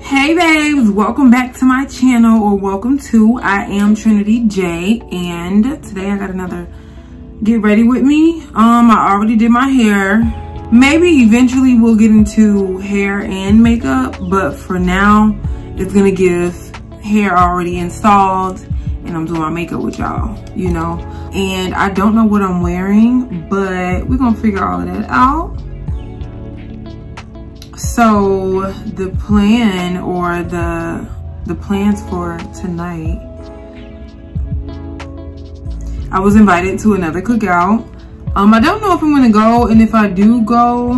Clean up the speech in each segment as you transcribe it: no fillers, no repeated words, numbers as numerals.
Hey babes, welcome back to my channel, or welcome to I Am Trinity J. And today I got another get ready with me. I already did my hair. Maybe eventually we'll get into hair and makeup, but for now it's gonna give hair already installed and I'm doing my makeup with y'all, you know. And I don't know what I'm wearing, but we're gonna figure all of that out. So the plan, or the plans for tonight, I was invited to another cookout. I don't know if I'm gonna go, and if I do go,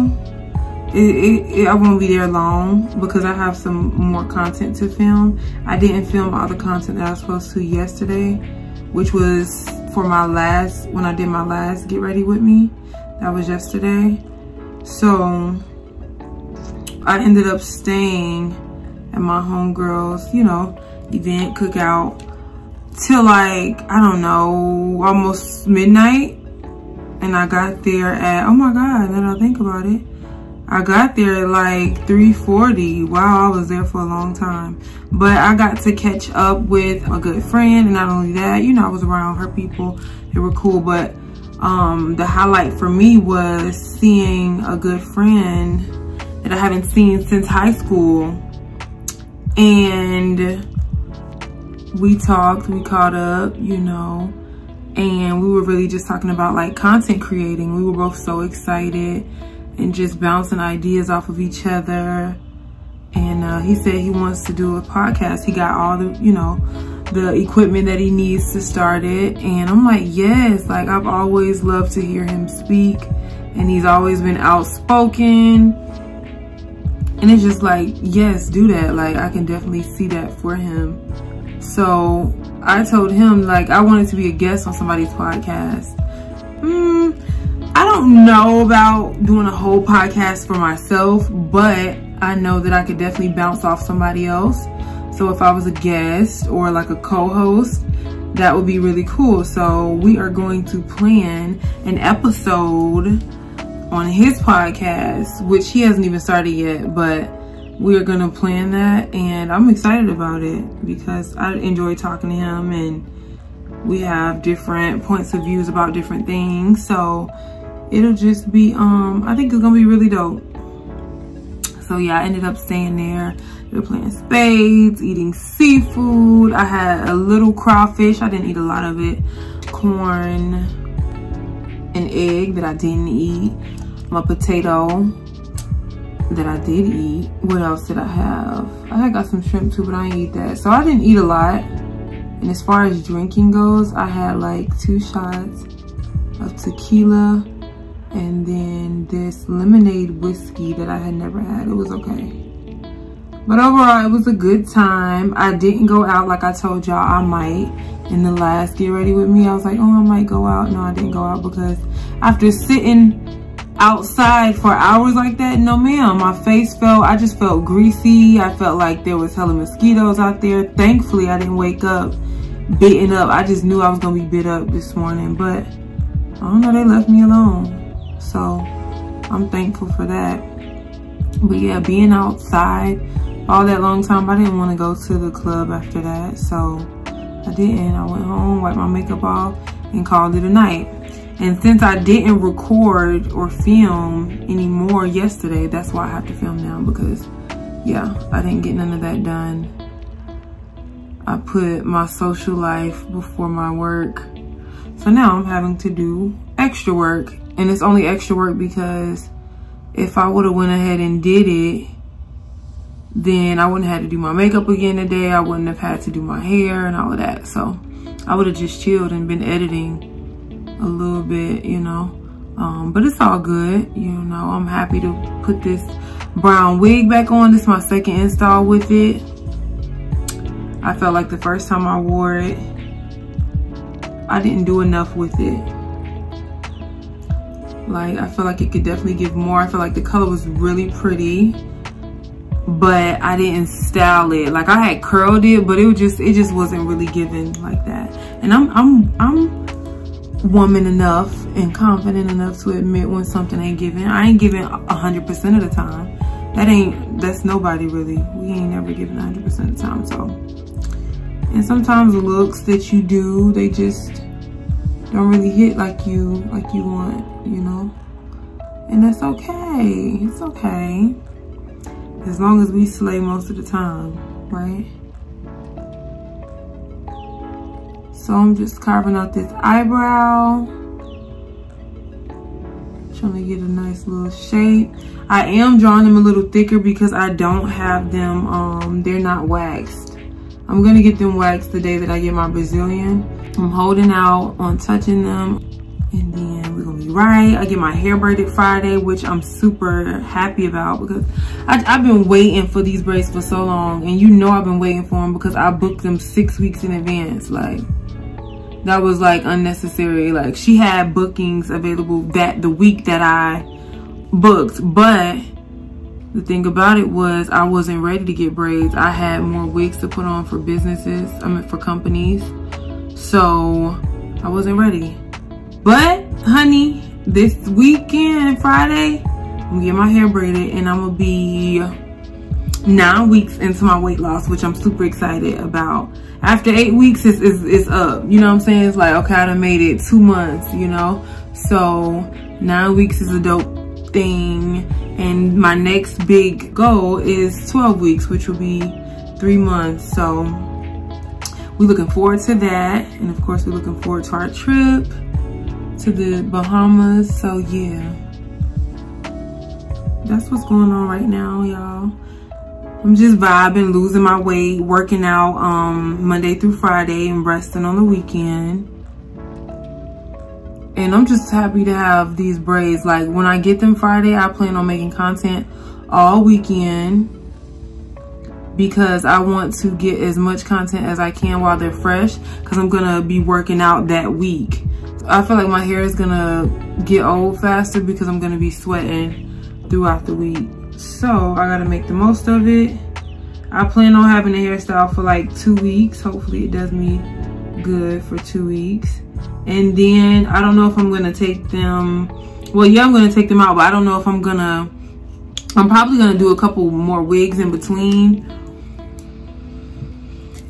I won't be there long because I have some more content to film. I didn't film all the content that I was supposed to yesterday, which was for my last, when I did my last get ready with me. That was yesterday. So I ended up staying at my homegirl's, you know, event cookout till like, I don't know, almost midnight. And I got there at, oh my God, now that I think about it, I got there at like 3:40. Wow, I was there for a long time. But I got to catch up with a good friend, and not only that, you know, I was around her people. They were cool, but the highlight for me was seeing a good friend that I haven't seen since high school. And we talked, we caught up, you know, and we were really just talking about like content creating. We were both so excited and just bouncing ideas off of each other. And he said he wants to do a podcast. He got all the, you know, the equipment that he needs to start it. And I'm like, yes, like I've always loved to hear him speak, and he's always been outspoken. And it's just like, yes, do that. Like, I can definitely see that for him. So I told him, like, I wanted to be a guest on somebody's podcast. I don't know about doing a whole podcast for myself, but I know that I could definitely bounce off somebody else. So if I was a guest or like a co-host, that would be really cool. So we are going to plan an episode on his podcast, which he hasn't even started yet, but we are gonna plan that, and I'm excited about it because I enjoy talking to him, and we have different points of views about different things. So it'll just be, I think it's gonna be really dope. So yeah, I ended up staying there. We were playing spades, eating seafood. I had a little crawfish, I didn't eat a lot of it, corn, an egg that I didn't eat, my potato that I did eat. What else did I have? I had got some shrimp too, but I didn't eat that. So I didn't eat a lot. And as far as drinking goes, I had like 2 shots of tequila and then this lemonade whiskey that I had never had. It was okay. But overall, it was a good time. I didn't go out like I told y'all I might. In the last get ready with me, I was like, oh, I might go out. No, I didn't go out because after sitting outside for hours like that, no ma'am, my face felt, I just felt greasy. I felt like there was hella mosquitoes out there. Thankfully, I didn't wake up bitten up. I just knew I was gonna be bit up this morning, but I don't know, they left me alone. So I'm thankful for that. But yeah, being outside all that long time, I didn't wanna go to the club after that, so I didn't. I went home, wiped my makeup off, and called it a night. And since I didn't record or film anymore yesterday, that's why I have to film now, because yeah, I didn't get none of that done. I put my social life before my work. So now I'm having to do extra work, and it's only extra work because if I would have went ahead and did it, then I wouldn't have had to do my makeup again today. I wouldn't have had to do my hair and all of that. So I would have just chilled and been editing a little bit, you know. But it's all good, you know. I'm happy to put this brown wig back on. This is my second install with it. I felt like the first time I wore it, I didn't do enough with it. Like, I feel like it could definitely give more. I feel like the color was really pretty, but I didn't style it. Like, I had curled it, but it just wasn't really given like that. And I'm woman enough and confident enough to admit when something ain't given. I ain't giving 100% of the time. That's nobody really. We ain't never given 100% of the time, so. And sometimes the looks that you do, they just don't really hit like you want, you know? And that's okay, it's okay. As long as we slay most of the time, right? So I'm just carving out this eyebrow. Trying to get a nice little shape. I am drawing them a little thicker because I don't have them, they're not waxed. I'm gonna get them waxed the day that I get my Brazilian. I'm holding out on touching them. And then we're gonna be right. I get my hair braided Friday, which I'm super happy about because I've been waiting for these braids for so long. And you know I've been waiting for them because I booked them 6 weeks in advance. Like, that was like unnecessary. Like, she had bookings available that the week that I booked. But the thing about it was I wasn't ready to get braids. I had more wigs to put on for businesses, I mean for companies. So I wasn't ready. But honey, this weekend, Friday, I'm gonna get my hair braided and I'm gonna be 9 weeks into my weight loss, which I'm super excited about. After 8 weeks, it's up, you know what I'm saying? It's like, okay, I done made it 2 months, you know? So 9 weeks is a dope thing. And my next big goal is 12 weeks, which will be 3 months. So we're looking forward to that. And of course, we're looking forward to our trip to the Bahamas. So yeah, that's what's going on right now, y'all. I'm just vibing, losing my weight, working out Monday through Friday and resting on the weekend. And I'm just happy to have these braids. Like, when I get them Friday, I plan on making content all weekend because I want to get as much content as I can while they're fresh because I'm gonna be working out that week. I feel like my hair is gonna get old faster because I'm gonna be sweating throughout the week. So I gotta make the most of it. I plan on having a hairstyle for like 2 weeks. Hopefully it does me good for 2 weeks. And then I don't know if I'm gonna take them, well yeah, I'm gonna take them out, but I don't know if I'm probably gonna do a couple more wigs in between.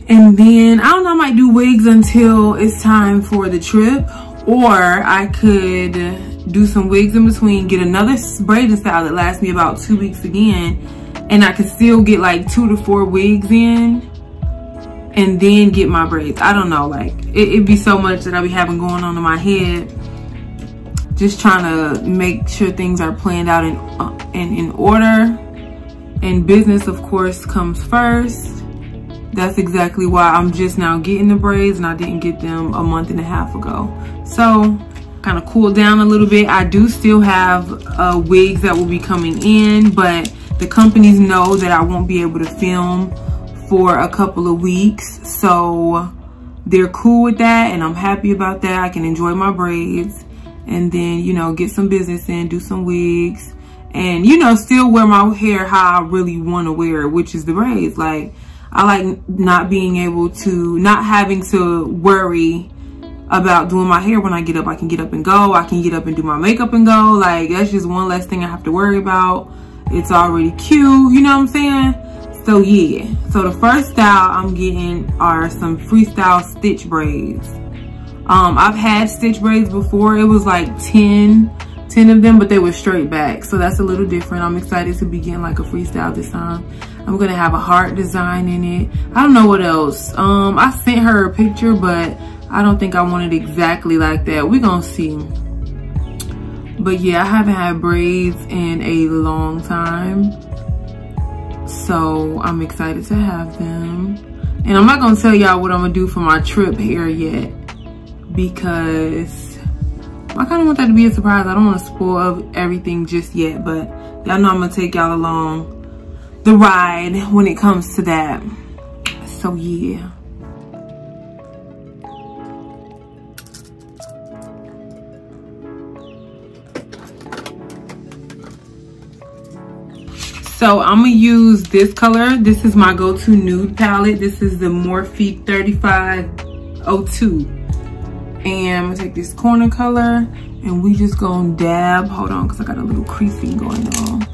And then I don't know, I might do wigs until it's time for the trip, or I could do some wigs in between, get another braiding style that lasts me about 2 weeks again, and I could still get like 2 to 4 wigs in and then get my braids. I don't know, like it'd be so much that I be having going on in my head, just trying to make sure things are planned out and in order, and business of course comes first. That's exactly why I'm just now getting the braids and I didn't get them a month and a half ago. So kind of cool down a little bit. I do still have wigs that will be coming in, but the companies know that I won't be able to film for a couple of weeks, so they're cool with that and I'm happy about that. I can enjoy my braids and then, you know, get some business in, do some wigs, and, you know, still wear my hair how I really want to wear it, which is the braids. Like, I like not being able to, not having to worry about doing my hair. When I get up, I can get up and go. I can get up and do my makeup and go. Like, that's just one less thing I have to worry about. It's already cute, you know what I'm saying? So yeah, so the first style I'm getting are some freestyle stitch braids. I've had stitch braids before. It was like 10 of them, but they were straight back, so that's a little different. I'm excited to begin like a freestyle this time. I'm gonna have a heart design in it. I don't know what else. I sent her a picture, but I don't think I want it exactly like that. We're gonna see. But yeah, I haven't had braids in a long time, so I'm excited to have them. And I'm not gonna tell y'all what I'm gonna do for my trip hair yet because I kinda want that to be a surprise. I don't wanna spoil everything just yet, but y'all know I'm gonna take y'all along the ride when it comes to that. So yeah. So I'm gonna use this color. This is my go-to nude palette. This is the Morphe 3502. And I'm gonna take this corner color and we just gonna dab. Hold on, cause I got a little creasing going on.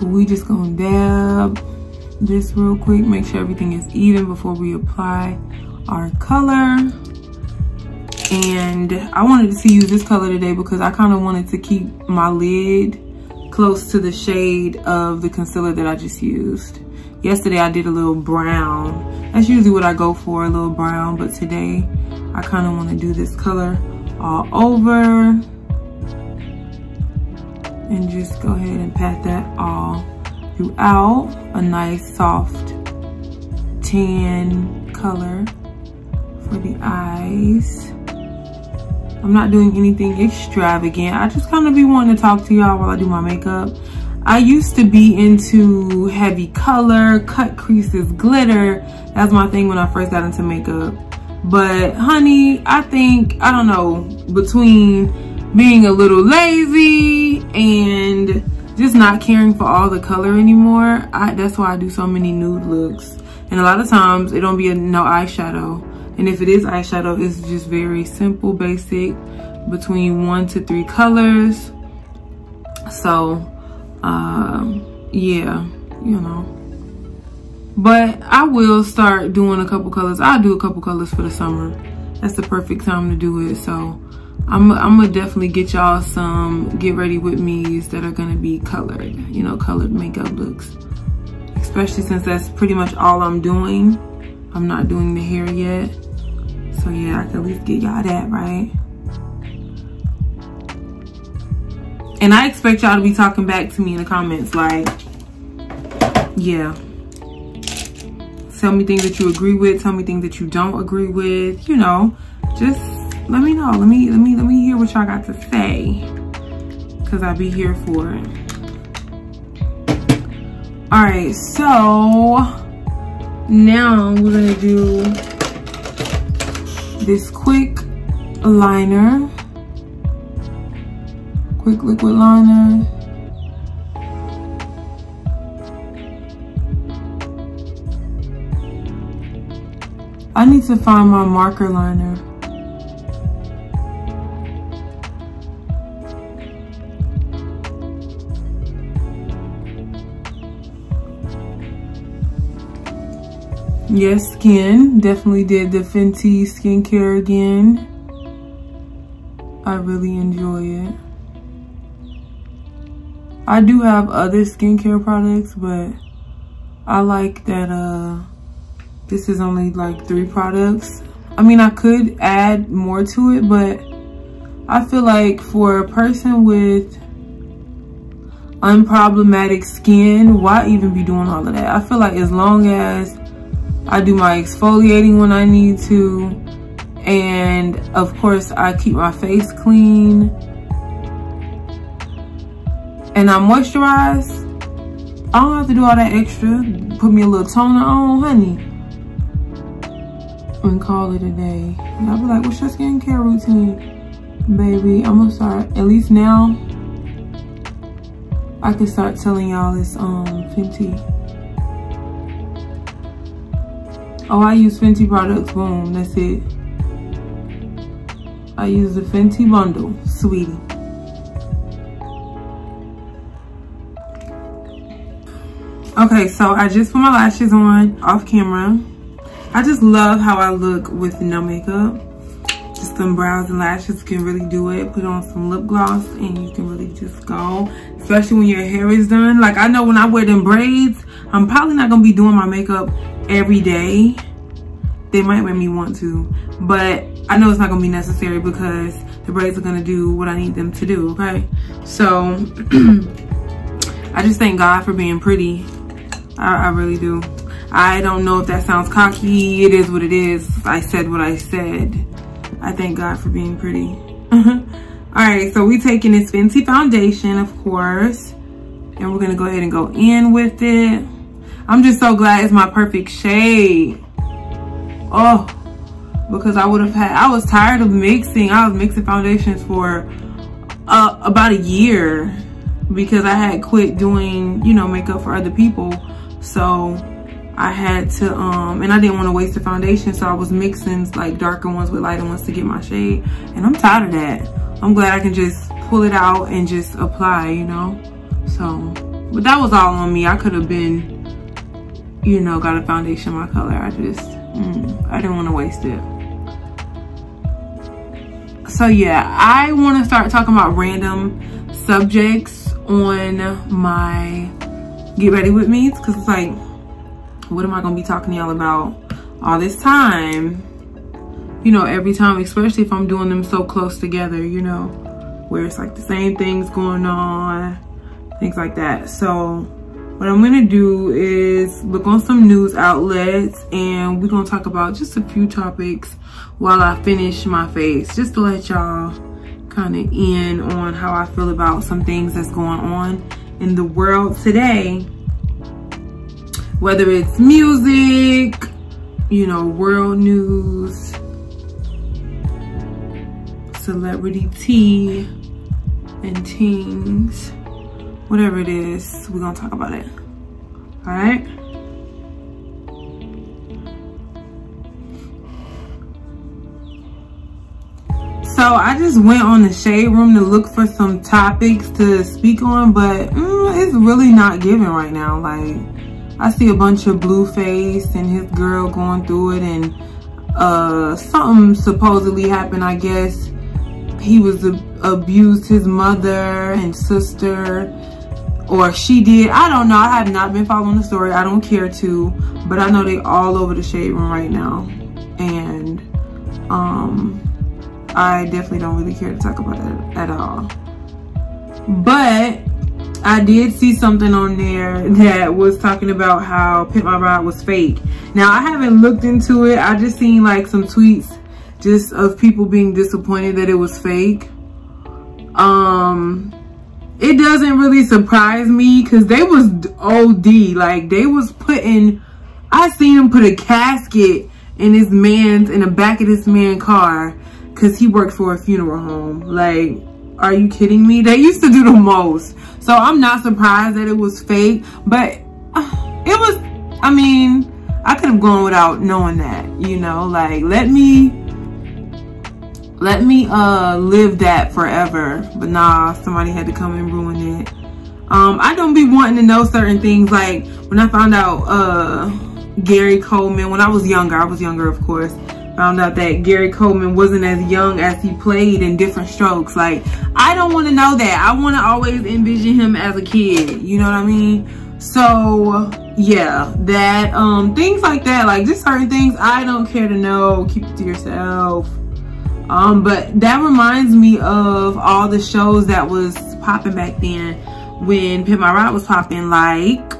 We just gonna dab this real quick, make sure everything is even before we apply our color. And I wanted to use this color today because I kind of wanted to keep my lid close to the shade of the concealer that I just used. Yesterday I did a little brown. That's usually what I go for, a little brown, but today I kind of want to do this color all over and just go ahead and pat that all throughout. A nice soft tan color for the eyes. I'm not doing anything extravagant. I just kind of be wanting to talk to y'all while I do my makeup. I used to be into heavy color, cut creases, glitter. That's my thing when I first got into makeup. But honey, I think, I don't know, between being a little lazy and just not caring for all the color anymore, that's why I do so many nude looks. And a lot of times it don't be no eyeshadow. And if it is eyeshadow, it's just very simple, basic, between 1 to 3 colors. So, yeah, you know. But I will start doing a couple colors. I'll do a couple colors for the summer. That's the perfect time to do it. So I'm gonna definitely get y'all some get ready with me's that are gonna be colored, you know, colored makeup looks. Especially since that's pretty much all I'm doing. I'm not doing the hair yet. So yeah, I can at least get y'all that, right? And I expect y'all to be talking back to me in the comments, like, yeah. Tell me things that you agree with, tell me things that you don't agree with, you know. Just let me know. Let me hear what y'all got to say. Cause I'll be here for it. All right, so now we're gonna do this quick liner, quick liquid liner. I need to find my marker liner. Yes, skin. Definitely did the Fenty skincare again. I really enjoy it. I do have other skincare products, but I like that this is only like 3 products. I mean, I could add more to it, but I feel like for a person with unproblematic skin, why even be doing all of that? I feel like as long as I do my exfoliating when I need to, and of course I keep my face clean and I moisturize, I don't have to do all that extra. Put me a little toner on, honey, and call it a day. And I'll be like, what's your skincare routine? Baby, I'm gonna start, at least now I can start telling y'all it's Fenty. Oh, I use Fenty products, boom, that's it. I use the Fenty bundle, sweetie. Okay, so I just put my lashes on off camera. I just love how I look with no makeup. Just some brows and lashes can really do it. Put on some lip gloss and you can really just go. Especially when your hair is done. Like, I know when I wear them braids, I'm probably not gonna be doing my makeup every day. They might make me want to, but I know it's not gonna be necessary because the braids are gonna do what I need them to do, okay? So I just thank God for being pretty. I really do. I don't know if that sounds cocky. It is what it is. I said what I said. I thank God for being pretty. All right, so we taking this Fenty foundation, of course, and we're gonna go ahead and go in with it. I'm just so glad it's my perfect shade. Oh, because I was tired of mixing. I was mixing foundations for about a year because I had quit doing, you know, makeup for other people. So I had to, and I didn't want to waste the foundation. So I was mixing like darker ones with lighter ones to get my shade. And I'm tired of that. I'm glad I can just pull it out and just apply, you know, so But that was all on me. I could have been, you know, got a foundation my color. I just, I didn't want to waste it. So yeah, I want to start talking about random subjects on my Get Ready With Me's, because it's like, what am I going to be talking to y'all about all this time? You know, every time, especially if I'm doing them so close together, you know, where it's like the same things going on, things like that. So what I'm going to do is look on some news outlets, and we're going to talk about just a few topics while I finish my face, just to let y'all kind of in on how I feel about some things that's going on in the world today, whether it's music, you know, world news, celebrity tea and things, whatever it is, we're gonna talk about it. All right. So I just went on the Shade Room to look for some topics to speak on, but it's really not giving right now. Like, I see a bunch of Blueface and his girl going through it, and something supposedly happened, I guess. He was abused his mother and sister, or she did. I don't know. I have not been following the story. I don't care to, but I know they all over the Shade Room right now, and I definitely don't really care to talk about it at all. But I did see something on there that was talking about how Pimp My Ride was fake. Now, I haven't looked into it. I just seen like some tweets just of people being disappointed that it was fake. It doesn't really surprise me, because they was OD. Like, they was putting, I seen him put a casket in his man's, in the back of this man's car, because he worked for a funeral home. Like, are you kidding me? They used to do the most. So I'm not surprised that it was fake, but it was, I mean, I could have gone without knowing that, you know? Like, let me live that forever. But nah, somebody had to come and ruin it. I don't be wanting to know certain things. Like, when I found out Gary Coleman, when I was younger, of course, found out that Gary Coleman wasn't as young as he played in Different Strokes. Like, I don't want to know that. I want to always envision him as a kid, you know what I mean? So yeah, that things like that, like just certain things I don't care to know. Keep it to yourself. But that reminds me of all the shows that was popping back then when Pimp My Ride was popping, like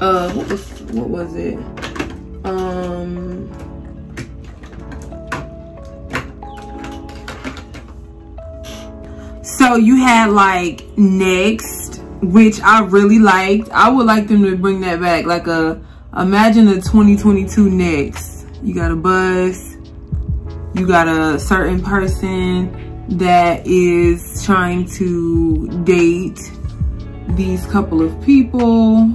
what was it? So you had like Next, which I really liked. I would like them to bring that back. Like, imagine a 2022 Next. You got a bus. You got a certain person that is trying to date these couple of people,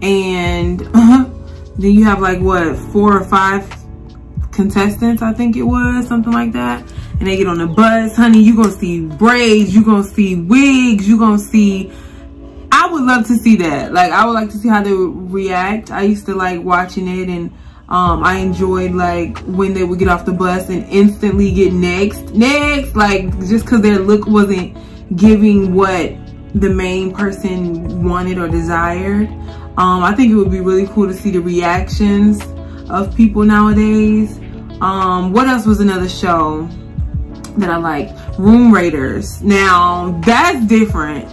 and then you have like what, 4 or 5 contestants, I think it was, something like that. And they get on the bus. Honey, you're gonna see braids, you're gonna see wigs, you're gonna see, I would love to see that. Like, I would like to see how they would react. I used to like watching it, and I enjoyed like when they would get off the bus and instantly get next, like, just because their look wasn't giving what the main person wanted or desired. I think it would be really cool to see the reactions of people nowadays. What else was another show that I liked? Room Raiders. Now that's different.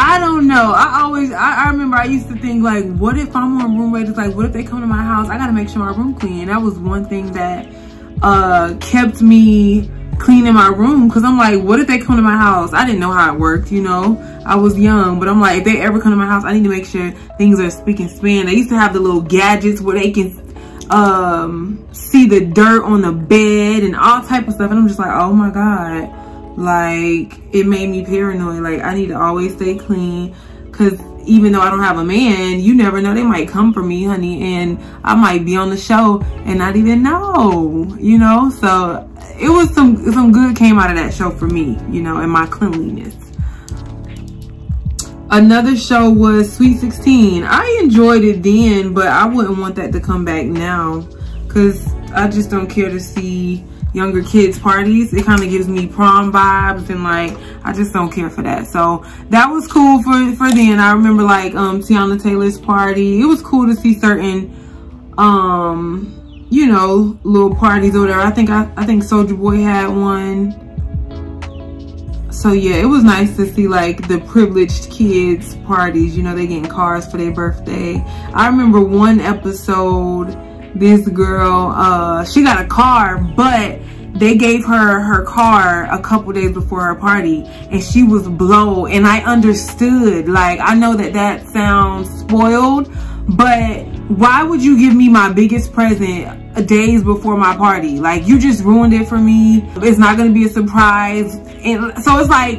I don't know. I remember I used to think, like, what if I'm on Room Raiders? Like, what if they come to my house? I gotta make sure my room clean. And that was one thing that kept me cleaning my room, because I'm like, what if they come to my house? I didn't know how it worked, you know? I was young, but I'm like, if they ever come to my house, I need to make sure things are spick and span. They used to have the little gadgets where they can see the dirt on the bed and all type of stuff. And I'm just like, oh my God. Like, it made me paranoid. Like, I need to always stay clean, because even though I don't have a man, you never know, they might come for me, honey, and I might be on the show and not even know, you know? So it was some good came out of that show for me, you know, and my cleanliness. Another show was Sweet 16. I enjoyed it then, but I wouldn't want that to come back now because I just don't care to see younger kids' parties. It kind of gives me prom vibes, and like, I just don't care for that. So that was cool for then. I remember like Tiana Taylor's party. It was cool to see certain you know, little parties or whatever. I think Soulja Boy had one. So yeah, it was nice to see like the privileged kids' parties. You know, they getting cars for their birthday. I remember one episode, this girl, she got a car, but they gave her her car a couple days before her party, and she was blown. And I understood, like, I know that that sounds spoiled, but why would you give me my biggest present days before my party? Like, you just ruined it for me. It's not gonna be a surprise. And so it's like,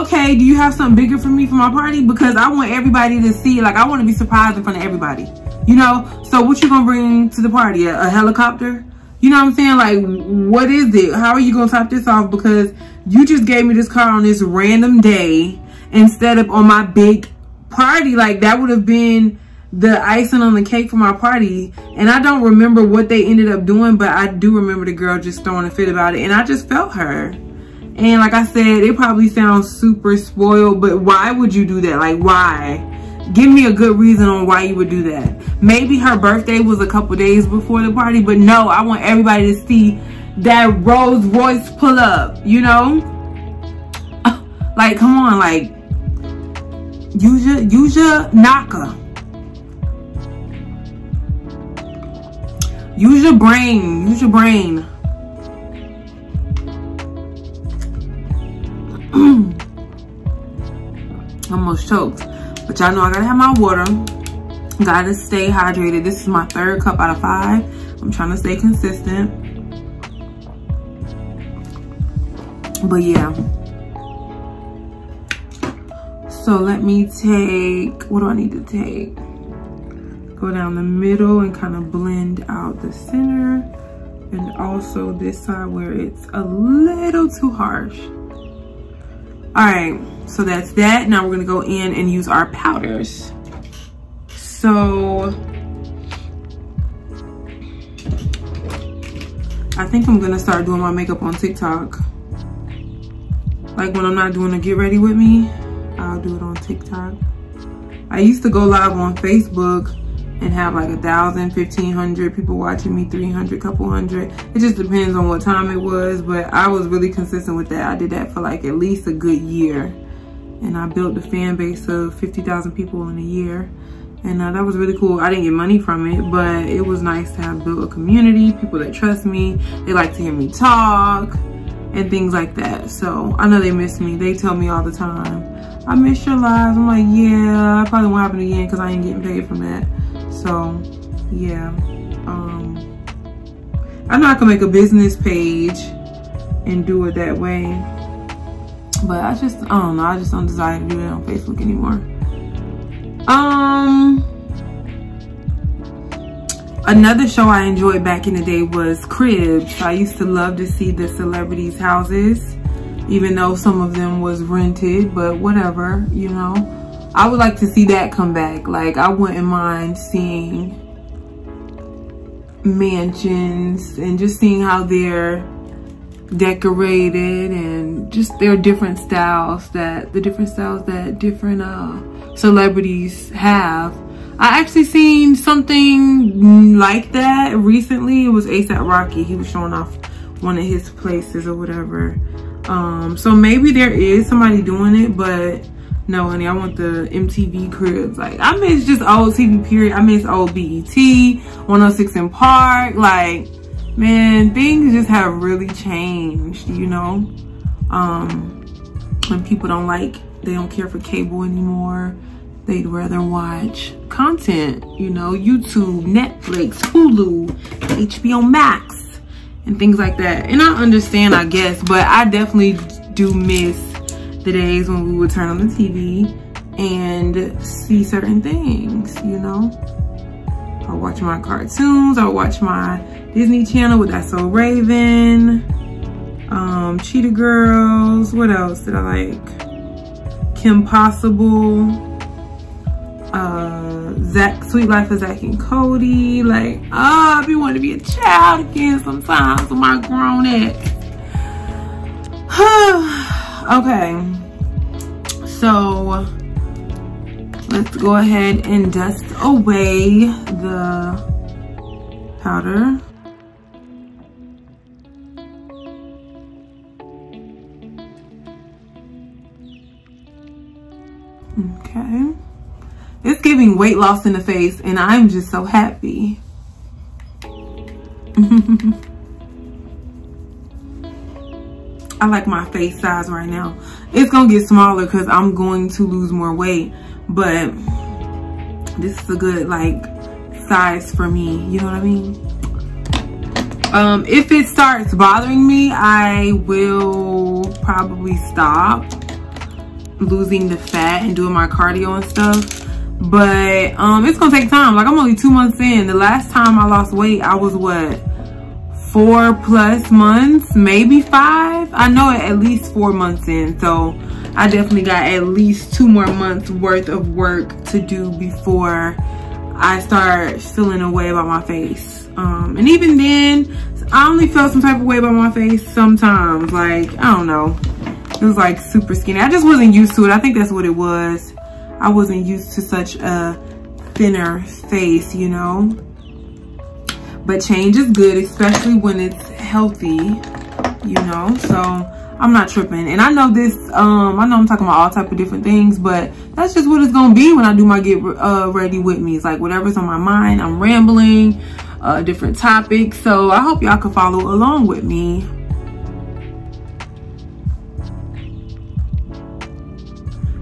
okay, do you have something bigger for me for my party? Because I want everybody to see, like, I want to be surprised in front of everybody, you know? So what you gonna bring to the party? A helicopter? You know what I'm saying? Like, what is it? How are you gonna top this off? Because you just gave me this car on this random day instead of on my big party. Like, that would have been the icing on the cake for my party. And I don't remember what they ended up doing, but I do remember the girl just throwing a fit about it, and I just felt her. And like I said, it probably sounds super spoiled, but why would you do that? Like, why? Give me a good reason on why you would do that. Maybe her birthday was a couple days before the party, but no, I want everybody to see that Rolls Royce pull up, you know? Like, come on, like, use your knocker. Use your brain. Use your brain. Almost choked. But y'all know I gotta have my water. Gotta stay hydrated. This is my third cup out of 5. I'm trying to stay consistent. But yeah. So let me take... What do I need to take? Go down the middle and kind of blend out the center, and also this side where it's a little too harsh. All right, so that's that. Now we're gonna go in and use our powders. So I think I'm gonna start doing my makeup on TikTok. Like, when I'm not doing a get ready with me, I'll do it on TikTok. I used to go live on Facebook and have like 1,000, 1,500 people watching me, 300, couple hundred. It just depends on what time it was, but I was really consistent with that. I did that for like at least a good year, and I built the fan base of 50,000 people in a year, and that was really cool. I didn't get money from it, but it was nice to have built a community, people that trust me, they like to hear me talk, and things like that. So I know they miss me. They tell me all the time, I miss your lives. I'm like, yeah, I probably won't happen again because I ain't getting paid from that. So yeah, I know I can make a business page and do it that way, but I don't know, I just don't desire to do that on Facebook anymore. Another show I enjoyed back in the day was Cribs. I used to love to see the celebrities' houses, even though some of them was rented, but whatever, you know. I would like to see that come back. Like, I wouldn't mind seeing mansions and just seeing how they're decorated, and just their different styles that different celebrities have. I actually seen something like that recently. It was A$AP Rocky. He was showing off one of his places or whatever. So maybe there is somebody doing it, but no, honey, I want the MTV Cribs. Like, I miss just old TV, period. I miss old BET, 106 and Park. Like, man, things just have really changed, you know? When people don't like, they don't care for cable anymore. They'd rather watch content, you know, YouTube, Netflix, Hulu, HBO Max, and things like that. And I understand, I guess, but I definitely do miss the days when we would turn on the TV and see certain things, you know? I watch my cartoons, I watch my Disney Channel with That's So Raven, Cheetah Girls. What else did I like? Kim Possible. Sweet Life of Zack and Cody. Like, oh, I be wanting to be a child again sometimes with my grown ass. Okay. So let's go ahead and dust away the powder. Okay. It's giving weight loss in the face, and I'm just so happy. I like my face size right now. It's gonna get smaller because I'm going to lose more weight, but this is a good like size for me, you know what I mean? If it starts bothering me, I will probably stop losing the fat and doing my cardio and stuff. But it's gonna take time. Like, I'm only 2 months in. The last time I lost weight, I was what, 4+ months, maybe 5. I know it at least 4 months in, so I definitely got at least 2 more months worth of work to do before I start feeling a way about my face. And even then, I only felt some type of way about my face sometimes. Like, I don't know, it was like super skinny. I just wasn't used to it. I think that's what it was. I wasn't used to such a thinner face, you know? But change is good, especially when it's healthy, you know? So I'm not tripping. And I know this, I know I'm talking about all type of different things, but that's just what it's gonna be when I do my get ready with me. It's like whatever's on my mind, I'm rambling, different topics. So I hope y'all can follow along with me.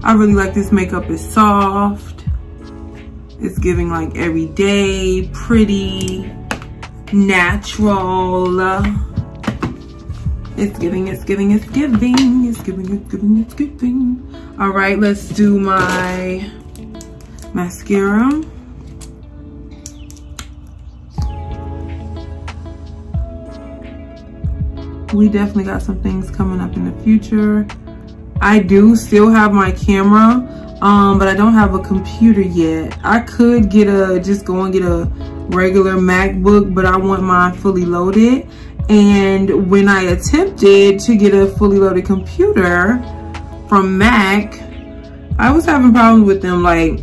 I really like this makeup. It's soft. It's giving like everyday, pretty, natural. It's giving. All right, let's do my mascara. We definitely got some things coming up in the future. I do still have my camera, but I don't have a computer yet. I could get a, just go and get a regular MacBook, but I want mine fully loaded. And when I attempted to get a fully loaded computer from Mac, I was having problems with them. Like,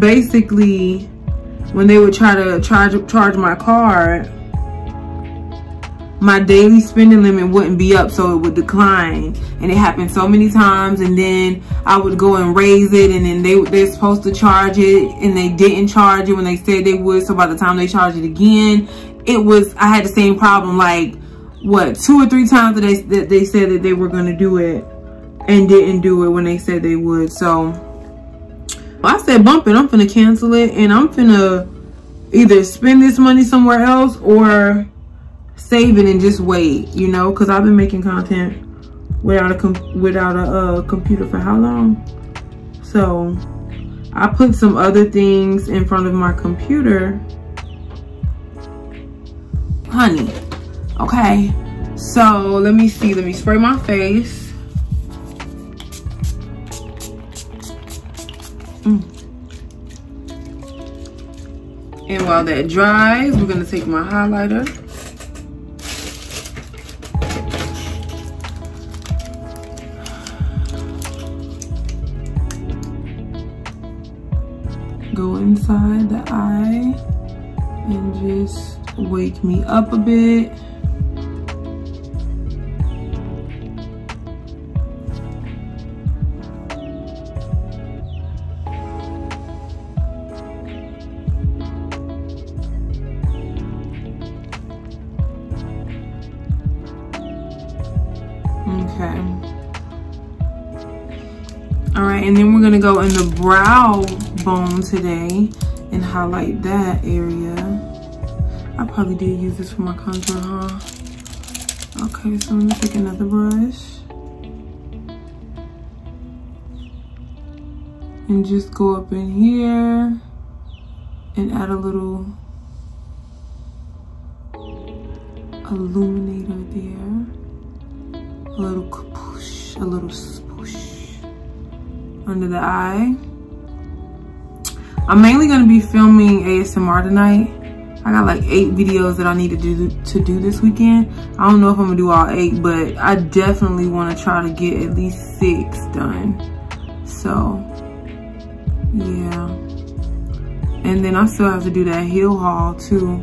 basically, when they would try to charge my card, my daily spending limit wouldn't be up, so it would decline. And it happened so many times, and then I would go and raise it, and then they're supposed to charge it, and they didn't charge it when they said they would. So by the time they charged it again, it was, I had the same problem like what, 2 or 3 times that they said that they were going to do it and didn't do it when they said they would. So I said bump it, I'm finna cancel it, and I'm finna either spend this money somewhere else or save it and just wait, you know, because I've been making content without a computer for how long? So I put some other things in front of my computer, honey. Okay, so let me see. Let me spray my face. And while that dries, we're gonna take my highlighter. Go inside the eye and just wake me up a bit. Okay. All right, and then we're gonna go in the brow bone today and highlight that area. I probably did use this for my contour, huh? Okay, so let me take another brush and just go up in here and add a little illuminator there. a little swoosh under the eye. I'm mainly gonna be filming ASMR tonight. I got like 8 videos that I need to do this weekend. I don't know if I'm gonna do all 8, but I definitely wanna try to get at least 6 done. So, yeah. And then I still have to do that heel haul too,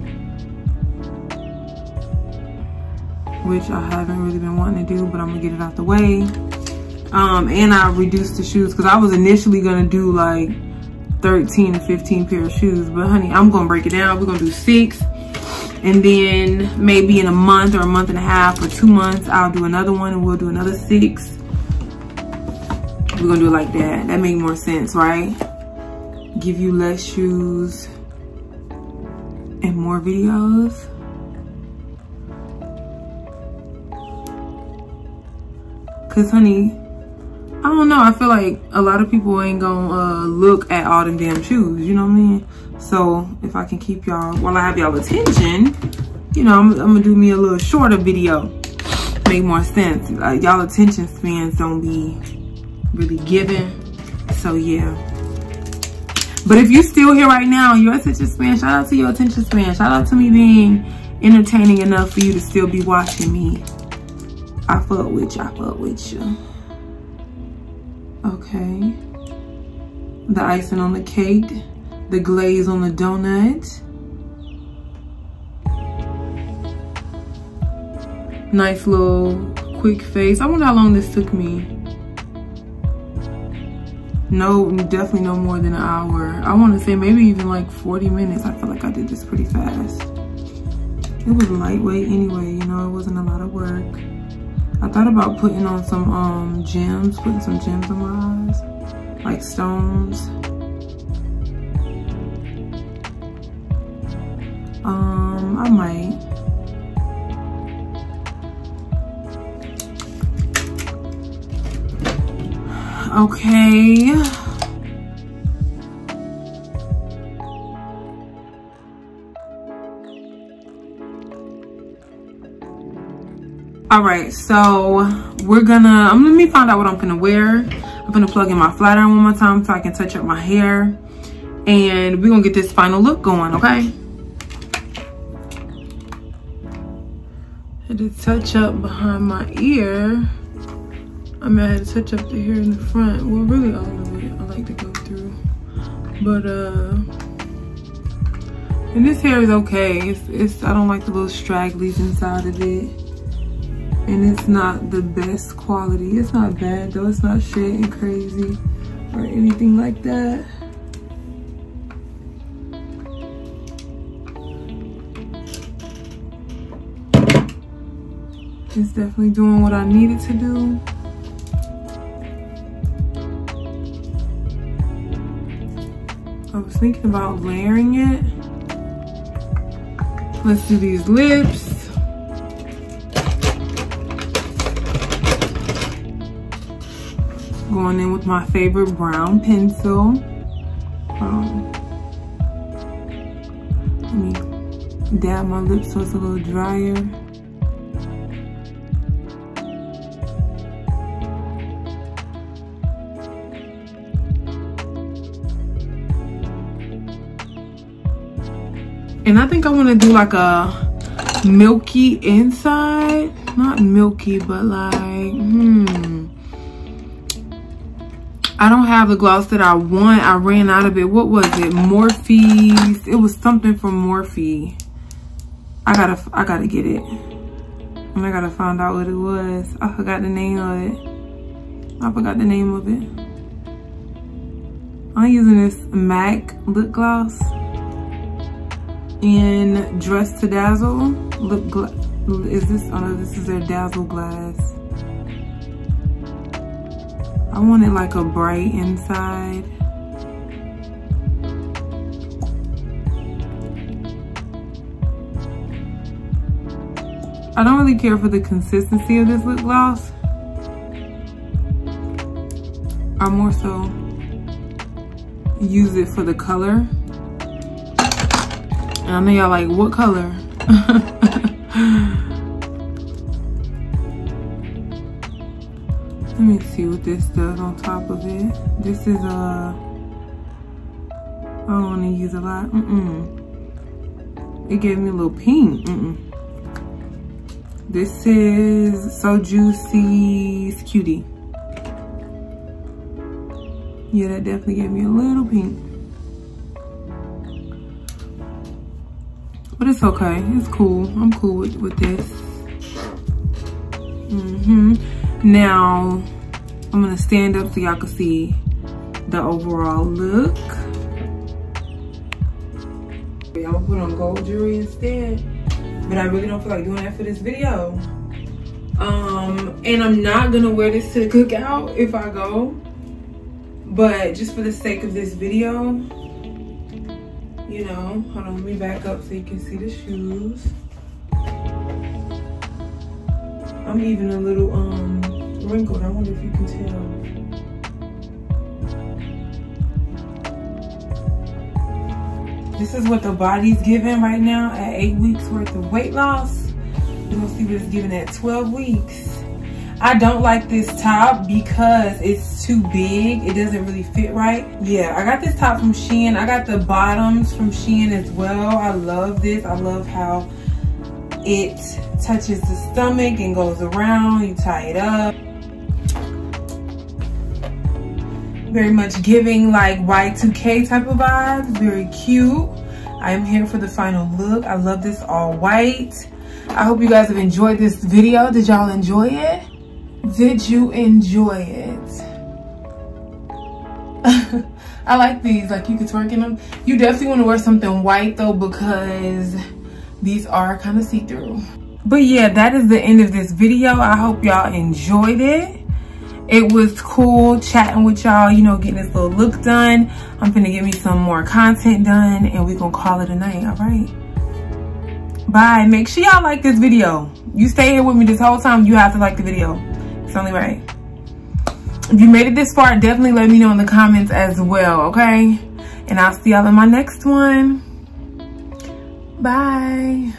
which I haven't really been wanting to do, but I'm gonna get it out the way. And I reduced the shoes because I was initially gonna do like 13 to 15 pair of shoes, but honey, I'm gonna break it down. We're gonna do 6, and then maybe in a month or a month and a half or 2 months, I'll do another one and we'll do another 6. We're gonna do it like that. That makes more sense, right? Give you less shoes and more videos. Cause honey, I don't know, I feel like a lot of people ain't gonna look at all them damn shoes, you know what I mean? So if I can keep y'all, while I have y'all attention, you know, I'm gonna do me a little shorter video. Make more sense. Like, y'all attention spans don't be really given, so yeah. But if you're still here right now, your attention span, shout out to your attention span. Shout out to me being entertaining enough for you to still be watching me. I fuck with you, I fuck with you. Okay. The icing on the cake, the glaze on the donut. Nice little quick face. I wonder how long this took me. No, definitely no more than an hour. I want to say maybe even like 40 minutes. I feel like I did this pretty fast. It was lightweight anyway, you know, it wasn't a lot of work. I thought about putting on some gems, putting some gems on my eyes, like stones. I might. Okay. All right, so let me find out what I'm gonna wear. I'm gonna plug in my flat iron one more time so I can touch up my hair, and we're gonna get this final look going, okay? I had to touch up behind my ear. I mean, I had to touch up the hair in the front. Well, really all of it, I like to go through. But, and this hair is okay. I don't like the little stragglies inside of it. And it's not the best quality. It's not bad though, it's not shit and crazy or anything like that. It's definitely doing what I need it to do. I was thinking about layering it. Let's do these lips. Going in with my favorite brown pencil. Let me dab my lips so it's a little drier. And I think I want to do like a milky inside. Not milky, but like, I don't have the gloss that I want. I ran out of it. What was it? Morphe's. It was something from Morphe. I gotta get it. And I gotta find out what it was. I forgot the name of it. I forgot the name of it. I'm using this MAC lip gloss in Dress to Dazzle. Lip gloss. Is this? Oh no, this is their Dazzle Glass. I want it like a bright inside. I don't really care for the consistency of this lip gloss. I more so use it for the color. And I know y'all like, what color? Let me see what this does on top of it. This is a, I don't want to use a lot. It gave me a little ping. This is So Juicy's Cutie. Yeah, that definitely gave me a little pink. But it's okay. It's cool. I'm cool with this. Now, I'm going to stand up so y'all can see the overall look. I'm going to put on gold jewelry instead. But I really don't feel like doing that for this video. And I'm not going to wear this to the cookout if I go. But just for the sake of this video, you know, hold on, let me back up so you can see the shoes. I'm even a little wrinkled. I wonder if you can tell. This is what the body's giving right now at 8 weeks worth of weight loss. We're gonna see what it's giving at 12 weeks. I don't like this top because it's too big. It doesn't really fit right. Yeah, I got this top from Shein. I got the bottoms from Shein as well. I love this. I love how it touches the stomach and goes around. You tie it up. Very much giving like Y2K type of vibes. Very cute. I am here for the final look. I love this all white. I hope you guys have enjoyed this video. Did y'all enjoy it? Did you enjoy it? I like these, like you can twerk in them. You definitely want to wear something white though, because these are kind of see-through. But yeah, that is the end of this video. I hope y'all enjoyed it. It was cool chatting with y'all, you know, getting this little look done. I'm gonna get me some more content done and we're gonna call it a night. All right, bye. Make sure y'all like this video. You stay here with me this whole time, you have to like the video. It's only right. If you made it this far, definitely let me know in the comments as well, okay? And I'll see y'all in my next one. Bye.